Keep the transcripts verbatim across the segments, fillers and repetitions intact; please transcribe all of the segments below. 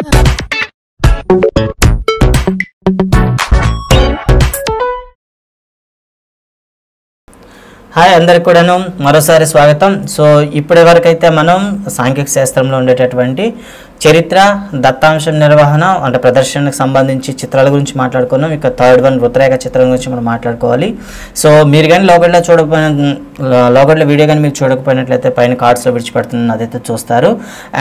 हाय अंदर कूडानु మరోసారి स्वागतम सो ఇప్పటి వరకు అయితే మనం సాంఖ్యక శాస్త్రంలో ఉండేటటువంటి చరిత్ర దత్తాంశం నిర్వహణ అంటే ప్రదర్శనకు సంబంధించి చిత్రాల గురించి మాట్లాడుకున్నాం ఇక థర్డ్ వన్ వృత్రేఖ చిత్రం గురించి మనం మాట్లాడుకోవాలి సో మీరు గాని లోగడ్ల చూడకపోయిన లోగడ్ల వీడియో గాని మీరు చూడకపోయినట్లయితే పైన కార్డ్స్ లో విడిచి పెడుతున్నాను అదైతే చూస్తారు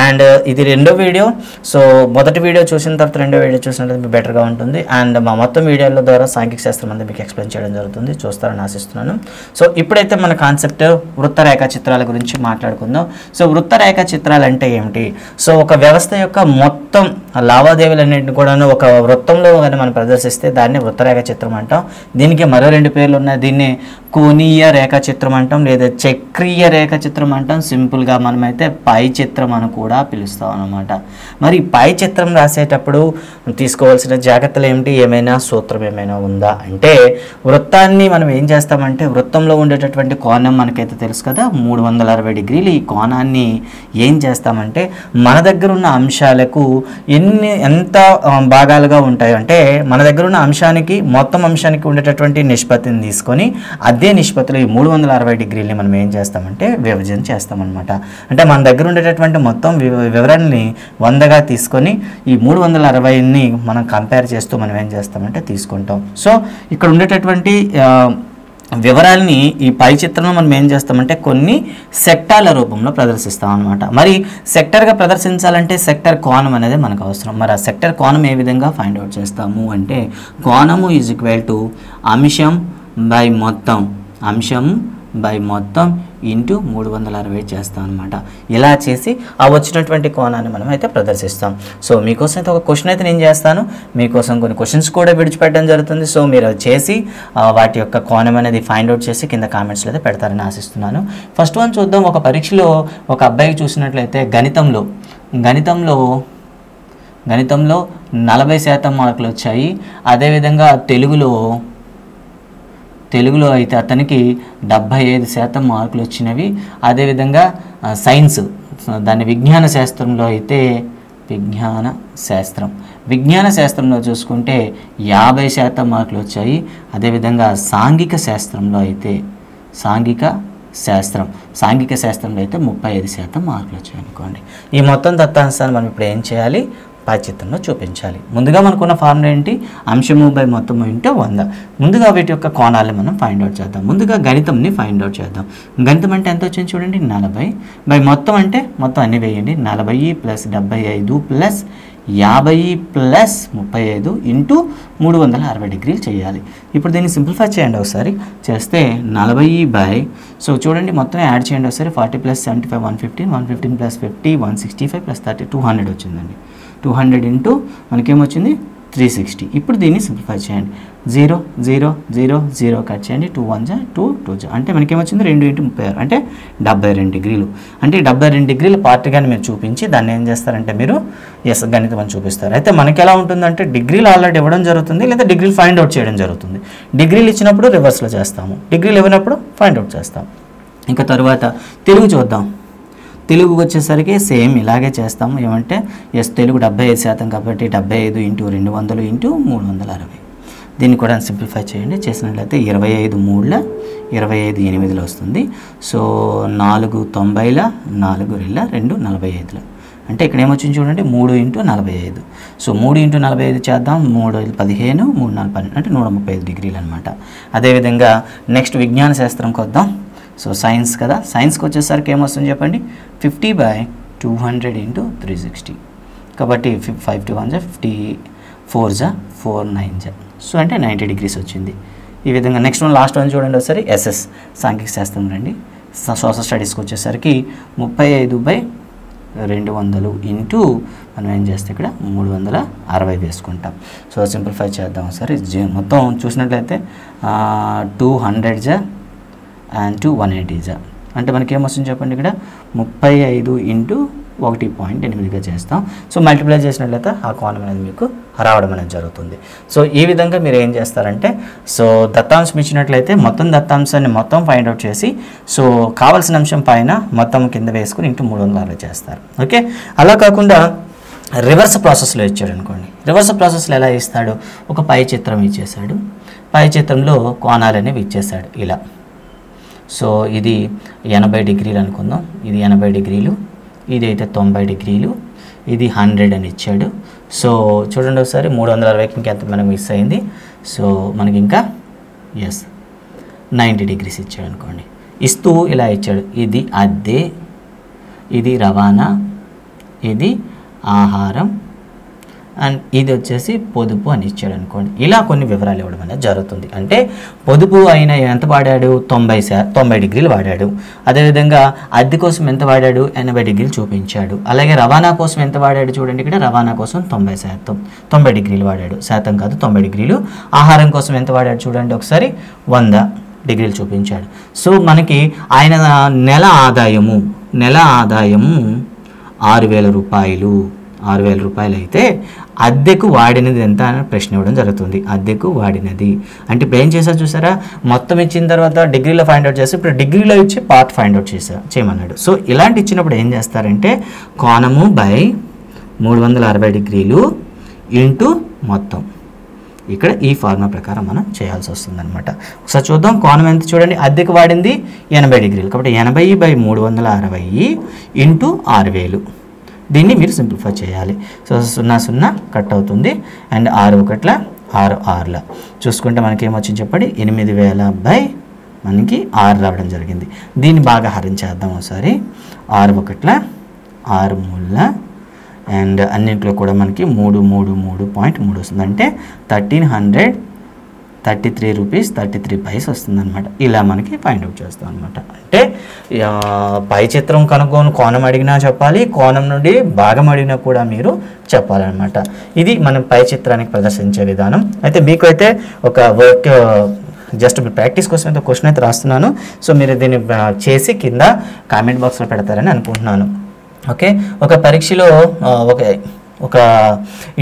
అండ్ ఇది రెండో వీడియో సో మొదటి వీడియో చూసిన తర్వాత రెండో వీడియో చూసినట్లయితే మీకు బెటర్ గా ఉంటుంది అండ్ మా మొత్తం వీడియోల ద్వారా సాంఖ్యక శాస్త్రం అంతా మీకు ఎక్స్‌ప్లెయిన్ చేయడం జరుగుతుంది చూస్తారని ఆశిస్తున్నాను సో ఇప్పుడైతే మన కాన్సెప్ట్ వృత్తరేఖ చిత్రాల గురించి మాట్లాడుకుందాం సో వృత్తరేఖ చిత్రాలు అంటే ఏంటి సో ఒక వ్యవస్థ యొక్క మొత్తం లావాదేవీలన్నిటిని కూడాను ఒక వృత్తంలో గాని మనం ప్రదర్శిస్తే దాన్ని వృత్తరేఖ చిత్రం అంటాం దీనికి మరో రెండు పేర్లు ఉన్నాయి దీన్ని కోణీయ రేఖ చిత్రం అంటాం లేదా చక్రీయ రేఖ చిత్రం అంటాం సింపుల్ గా మనం అయితే పై చిత్రం అని కూడా పిలుస్తాం అన్నమాట మరి పై చిత్రం రాసేటప్పుడు తీసుకోవాల్సిన జాగ్రత్తలు ఏంటి ఏమైనా సూత్రం ఏమైనా ఉందా అంటే వృత్తాన్ని మనం ఏం చేస్తామంటే వృత్తంలో ఉండేటటువంటి కోణం మనకైతే తెలుసు కదా మూడు వందల అరవై డిగ్రీలు ఈ కోణాన్ని ఏం చేస్తామంటే మన దగ్గర ఉన్న అంశాలకు ఎన్ని ఎంత భాగాలుగా ఉంటాయి అంటే మన దగ్గర ఉన్న అంశానికి మొత్తం అంశానికి ఉండేటటువంటి నిష్పత్తిని తీసుకొని అదే నిష్పత్తిలో ఈ మూడు వందల అరవై డిగ్రీలని మనం ఏం చేస్తామంటే విభజన చేస్తాం అన్నమాట అంటే మన దగ్గర ఉండేటటువంటి మొత్తం వివరాన్ని వందగా తీసుకొని ఈ మూడు వందల అరవై ని మనం కంపేర్ చేస్తూ మనం ఏం చేస్తామంటే తీసుకుంటాం సో ఇక్కడ ఉండేటటువంటి వివరాల్ని ఈ పై చిత్రంలో మనం ఏం చేస్తామంటే కొన్ని సెక్టార్ల రూపంలో ప్రదర్శిస్తాం అన్నమాట మరి సెక్టార్ గా ప్రదర్శించాలంటే సెక్టార్ కోణం అనేది మనకు అవసరం మరి ఆ సెక్టార్ కోణం ఏ విధంగా ఫైండ్ అవుట్ చేస్తాము అంటే కోణము = అంశం బై మొత్తం అంశం బై మొత్తం ఇంటూ మూడు వందల అరవై చేస్తాం అనమాట ఇలా చేసి ఆ వచ్చినటువంటి కోణాన్ని మనం అయితే ప్రదర్శిస్తాం సో మీకోసం అయితే ఒక క్వశ్చన్ అయితే నేను చేస్తాను మీకోసం కొన్ని క్వశ్చన్స్ కూడా విడిచిపెట్టడం జరుగుతుంది సో మీరు అది చేసి వాటి యొక్క కోణం అనేది ఫైండ్ అవుట్ చేసి కింద కామెంట్స్లో అయితే పెడతారని ఆశిస్తున్నాను ఫస్ట్ వన్ చూద్దాం ఒక పరీక్షలో ఒక అబ్బాయికి చూసినట్లయితే గణితంలో గణితంలో గణితంలో నలభై శాతం మార్కులు వచ్చాయి అదేవిధంగా తెలుగులో తెలుగులో అయితే అతనికి డెబ్బై ఐదు శాతం మార్కులు వచ్చినవి అదే విధంగా సైన్స్ దాని విజ్ఞాన శాస్త్రంలో అయితే విజ్ఞాన శాస్త్రం విజ్ఞాన శాస్త్రంలో చూసుకుంటే యాభై శాతం మార్కులు వచ్చాయి అదే విధంగా సాంఘిక శాస్త్రంలో అయితే సాంఘిక శాస్త్రం సాంఘిక శాస్త్రంలో అయితే ముప్పై ఐదు శాతం మార్కులు వచ్చాయి అనుకోండి ఈ మొత్తం దత్తాంశాన్ని మనం ఇప్పుడు ఏం చేయాలి పై చిత్రంలో చూపించాలి ముందుగా మనకున్న ఫార్ములా ఏంటి అంశము బై మొత్తము ఇంటూ వంద ముందుగా వీటి యొక్క కోణాలను మనం ఫైండ్ అవుట్ చేద్దాం ముందుగా గణితంని ఫైండ్ అవుట్ చేద్దాం గణితం అంటే ఎంత వచ్చింది చూడండి నలభై బై మొత్తం అంటే మొత్తం అన్ని వేయండి నలభై ప్లస్ డెబ్బై ఐదు ప్లస్ యాభై ప్లస్ ముప్పై ఐదు ఇంటూ మూడు వందల అరవై డిగ్రీలు చేయాలి ఇప్పుడు దీన్ని సింప్లిఫై చేయండి ఒకసారి చేస్తే నలభై బై సో చూడండి మొత్తం యాడ్ చేయండి ఒకసారి forty plus seventy five one fifteen one fifteen plus fifty one sixty five plus thirty two hundred వచ్చిందండి టూ హండ్రెడ్ ఇంటూ మనకేమొచ్చింది త్రీ సిక్స్టీ ఇప్పుడు దీన్ని సింప్లిఫై చేయండి zero zero zero zero cut చేయండి టూ వన్ జా two two జా అంటే మనకేమొచ్చింది రెండు ఇంటూ ముప్పై ఆరు అంటే డెబ్బై రెండు డిగ్రీలు అంటే డెబ్బై రెండు డిగ్రీల పార్ట్ కానీ మీరు చూపించి దాన్ని ఏం చేస్తారంటే మీరు ఎస్ గణితం అని చూపిస్తారు అయితే మనకి ఎలా ఉంటుందంటే డిగ్రీలు ఆల్రెడీ ఇవ్వడం జరుగుతుంది లేదా డిగ్రీలు ఫైండ్ అవుట్ చేయడం జరుగుతుంది డిగ్రీలు ఇచ్చినప్పుడు రివర్స్లో చేస్తాము డిగ్రీలు ఇవ్వనప్పుడు ఫైండ్ అవుట్ చేస్తాం ఇంకా తర్వాత తెలుగు చూద్దాం తెలుగు వచ్చేసరికి సేమ్ ఇలాగే చేస్తాము ఏమంటే ఎస్ తెలుగు డెబ్బై ఐదు శాతం కాబట్టి డెబ్బై ఐదు ఇంటూ రెండు వందలు ఇంటూ మూడు వందల అరవై దీన్ని కూడా సింప్లిఫై చేయండి చేసినట్లయితే ఇరవై ఐదు మూడుల ఇరవై ఐదు ఎనిమిదిలో వస్తుంది సో నాలుగు తొంభైల నాలుగు రెళ్ళ రెండు నలభై ఐదుల అంటే ఇక్కడ ఏమొచ్చింది చూడండి మూడు ఇంటూ నలభై ఐదు సో మూడు ఇంటూ నలభై ఐదు చేద్దాం మూడు ఐదు పదిహేను మూడు నాలుగు పన్నెండు అంటే నూట ముప్పై ఐదు డిగ్రీలు అనమాట అదేవిధంగా నెక్స్ట్ విజ్ఞాన శాస్త్రంకి వద్దాం సో సైన్స్ కదా సైన్స్కి వచ్చేసరికి ఏమొస్తుంది చెప్పండి fifty by two hundred into three sixty కాబట్టి ఫైవ్ టూ వన్ జా ఫిఫ్టీ ఫోర్ జా ఫోర్ నైన్ జా సో అంటే నైంటీ డిగ్రీస్ వచ్చింది ఈ విధంగా నెక్స్ట్ వన్ లాస్ట్ వన్ చూడండి ఒకసారి ఎస్ఎస్ సాంఘిక శాస్త్రం రండి సోషల్ స్టడీస్కి వచ్చేసరికి ముప్పై ఐదు బై రెండు వందలు ఇంటూ మనం ఏం చేస్తే ఇక్కడ మూడు వందల అరవై వేసుకుంటాం సో సింప్లిఫై చేద్దాం ఒకసారి మొత్తం చూసినట్లయితే టూ హండ్రెడ్ జా అండ్ టూ వన్ ఎయిటీ జా అంటే మనకి ఏమొస్తుంది చెప్పండి ఇక్కడ ముప్పై ఐదు ఇంటూ ఒకటి పాయింట్ ఎనిమిదిగా చేస్తాం సో మల్టిప్లై చేసినట్లయితే ఆ కోణం అనేది మీకు రావడం అనేది జరుగుతుంది సో ఈ విధంగా మీరు ఏం చేస్తారంటే సో దత్తాంశం ఇచ్చినట్లయితే మొత్తం దత్తాంశాన్ని మొత్తం ఫైండ్ అవుట్ చేసి సో కావాల్సిన అంశం పైన మొత్తం కింద వేసుకుని ఇంటూ మూడు వందల అరవై చేస్తారు ఓకే అలా కాకుండా reverse process lo ichchadu anukondi. Reverse process lo ela istadu oka pai chitram ichchesadu, pai chitramlo konalaney ichchesadu ila. So idi eighty డిగ్రీలు అనుకుందాం, ఇది eighty డిగ్రీలు, ఇది అయితే ninety డిగ్రీలు, ఇది one hundred అని ఇచ్చాడు. సో చూడండి ఒకసారి three sixty కి ఎంత మనం మిస్ అయ్యింది. సో మనకి ఇంకా yes ninety డిగ్రీస్ ఇచ్చాడు అనుకోండి. ఇస్తూ ఇలా ఇచ్చాడు, ఇది అద్దె, ఇది రవాణా, ఇది ఆహారం అండ్ ఇది వచ్చేసి పొదుపు అని ఇచ్చాడు అనుకోండి. ఇలా కొన్ని వివరాలు ఇవ్వడం అనేది జరుగుతుంది. అంటే పొదుపు అయినా ఎంత వాడాడు, తొంభై శా తొంభై డిగ్రీలు వాడాడు. అదేవిధంగా అద్దె కోసం ఎంత వాడాడు, ఎనభై డిగ్రీలు చూపించాడు. అలాగే రవాణా కోసం ఎంత వాడాడు చూడండి, ఇక్కడ రవాణా కోసం తొంభై శాతం తొంభై డిగ్రీలు వాడాడు, శాతం కాదు తొంభై డిగ్రీలు. ఆహారం కోసం ఎంత వాడాడు చూడండి ఒకసారి, వంద డిగ్రీలు చూపించాడు. సో మనకి ఆయన నెల ఆదాయము నెల ఆదాయము ఆరు వేల రూపాయలు ఆరు వేల రూపాయలు అయితే అద్దెకు వాడినది ఎంత అని ప్రశ్న ఇవ్వడం జరుగుతుంది. అద్దెకు వాడినది అంటే ఇప్పుడు ఏం చేశారు చూసారా, మొత్తం ఇచ్చిన తర్వాత డిగ్రీలో ఫైండ్ అవుట్ చేస్తే ఇప్పుడు డిగ్రీలో ఇచ్చి పార్ట్ ఫైండ్ అవుట్ చేశారు చేయమన్నాడు. సో ఇలాంటి ఇచ్చినప్పుడు ఏం చేస్తారంటే కోణము బై మూడు వందల అరవై డిగ్రీలు ఇంటూ మొత్తం, ఇక్కడ ఈ ఫార్ములా ప్రకారం మనం చేయాల్సి వస్తుంది అనమాట. ఒకసారి చూద్దాం కోణం ఎంత చూడండి, అద్దెకు వాడింది ఎనభై డిగ్రీలు కాబట్టి ఎనభై బై మూడు వందల అరవై ఇంటూ ఆరు వేలు. దీన్ని మీరు సింప్లిఫై చేయాలి. సో సున్నా సున్నా కట్ అవుతుంది అండ్ ఆరు ఒకట్ల ఆరు ఆరుల చూసుకుంటే మనకి ఏమొచ్చింది చెప్పండి, ఎనిమిది వేల బై మనకి ఆరు రావడం జరిగింది. దీన్ని బాగా హరించేద్దాం ఒకసారి, ఆరు ఒకట్ల ఆరు మూడుల అండ్ అన్నింటిలో కూడా మనకి మూడు మూడు మూడు పాయింట్ మూడు వస్తుంది. అంటే thirteen hundred thirty three rupees thirty three paise వస్తుంది అనమాట. ఇలా మనకి ఫైండ్అవుట్ చేస్తాం అనమాట. అంటే పై చిత్రం కనుక్కొని కోణం అడిగినా చెప్పాలి, కోణం నుండి భాగం అడిగినా కూడా మీరు చెప్పాలన్నమాట. ఇది మనం పై చిత్రానికి ప్రదర్శించే విధానం. అయితే మీకు అయితే ఒక వర్క్ జస్ట్ ప్రాక్టీస్ కోసం అయితే క్వశ్చన్ అయితే రాస్తున్నాను. సో మీరు దీన్ని చేసి కింద కామెంట్ బాక్స్లో పెడతారని అనుకుంటున్నాను. ఓకే, ఒక పరీక్షలో ఒక ఒక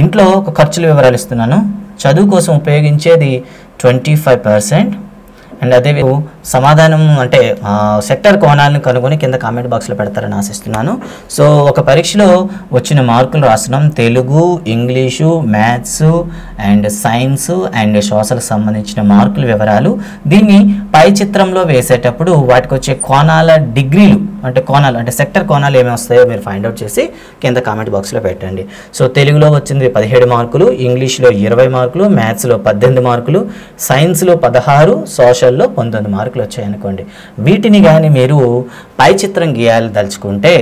ఇంట్లో ఒక ఖర్చుల వివరాలు ఇస్తున్నాను. చదువు కోసం ఉపయోగించేది ట్వంటీ ఫైవ్ పర్సెంట్ అండ్ అదే సమాధానం అంటే సెక్టర్ కోణాలను కనుగొని కింద కామెంట్ బాక్స్లో పెడతారని ఆశిస్తున్నాను. సో ఒక పరీక్షలో వచ్చిన మార్కులు రాస్తున్నాం, Telugu, English, maths and science and సోషల్కి సంబంధించిన మార్కుల వివరాలు. దీన్ని పై చిత్రంలో వేసేటప్పుడు వాటికి వచ్చే కోణాల డిగ్రీలు అంటే కోణాలు అంటే సెక్టర్ కోణాలు ఏమేమి వస్తాయో మీరు ఫైండ్అవుట్ చేసి కింద కామెంట్ బాక్స్లో పెట్టండి. సో తెలుగులో వచ్చింది పదిహేడు మార్కులు, ఇంగ్లీష్లో ఇరవై మార్కులు, మ్యాథ్స్లో పద్దెనిమిది మార్కులు, సైన్స్లో పదహారు, సోషల్లో పంతొమ్మిది మార్కులు వచ్చాయనుకోండి. వీటిని కానీ మీరు పై చిత్రం గీయాలి దలుచుకుంటే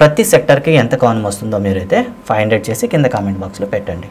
ప్రతి సెక్టర్కి ఎంత కోణం వస్తుందో మీరైతే ఫైండ్ అవుట్ చేసి కింద కామెంట్ బాక్స్లో పెట్టండి.